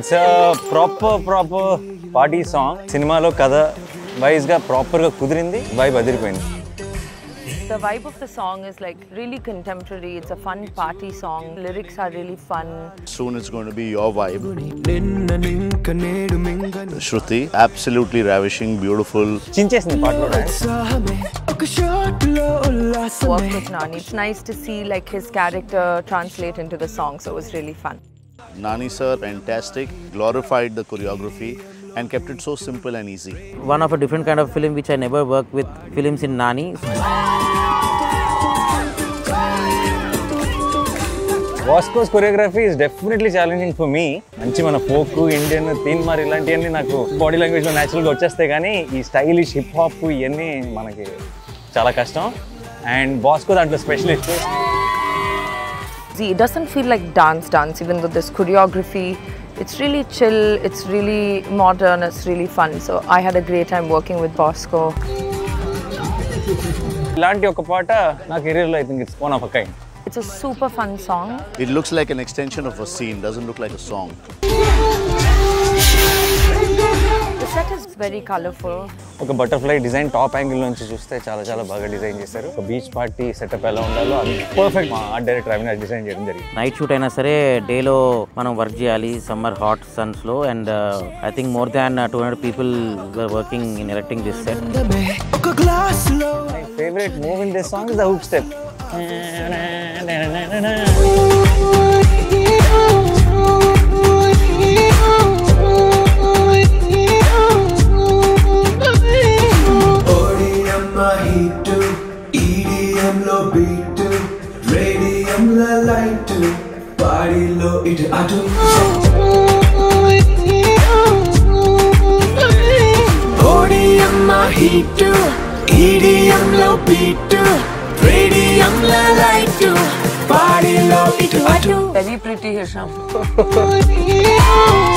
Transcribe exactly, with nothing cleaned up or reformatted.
It's a proper, proper party song. Cinema lo kada bhai isga proper ga kudrindi, bhai badiripoyindi. The vibe of the song is like really contemporary. It's a fun party song. Lyrics are really fun. Soon it's going to be your vibe. Shruti, absolutely ravishing, beautiful. Chinchesni part lo right? Work with Nani. It's nice to see like his character translate into the song, so it was really fun. Nani sir, fantastic, glorified the choreography and kept it so simple and easy. One of a different kind of film which I never worked with, films in Nani. Vasco's choreography is definitely challenging for me. Manchi mana folk, Indian, teen mari ilanti anni naaku body language lo natural ga vachaste gaani ee stylish hip hop ku iyanni manaki chala kashtam and Vasco dantlo specialist. It doesn't feel like dance dance, even though there's choreography. It's really chill, it's really modern, it's really fun. So I had a great time working with Bosco. I think it's one of a kind. It's a super fun song. It looks like an extension of a scene, doesn't look like a song. The set is very colourful. Okay, butterfly design top angle nunchi chuste chala chala baga design chesaru. So beach party setup ela undalo adi perfect art director Avinash design cheyadam jarigindi. Night shoot aina sare day lo manam work cheyali summer hot suns lo and uh, I think more than two hundred people were working in erecting this set. My favorite move in this song is the hook step. Very pretty, Hisham.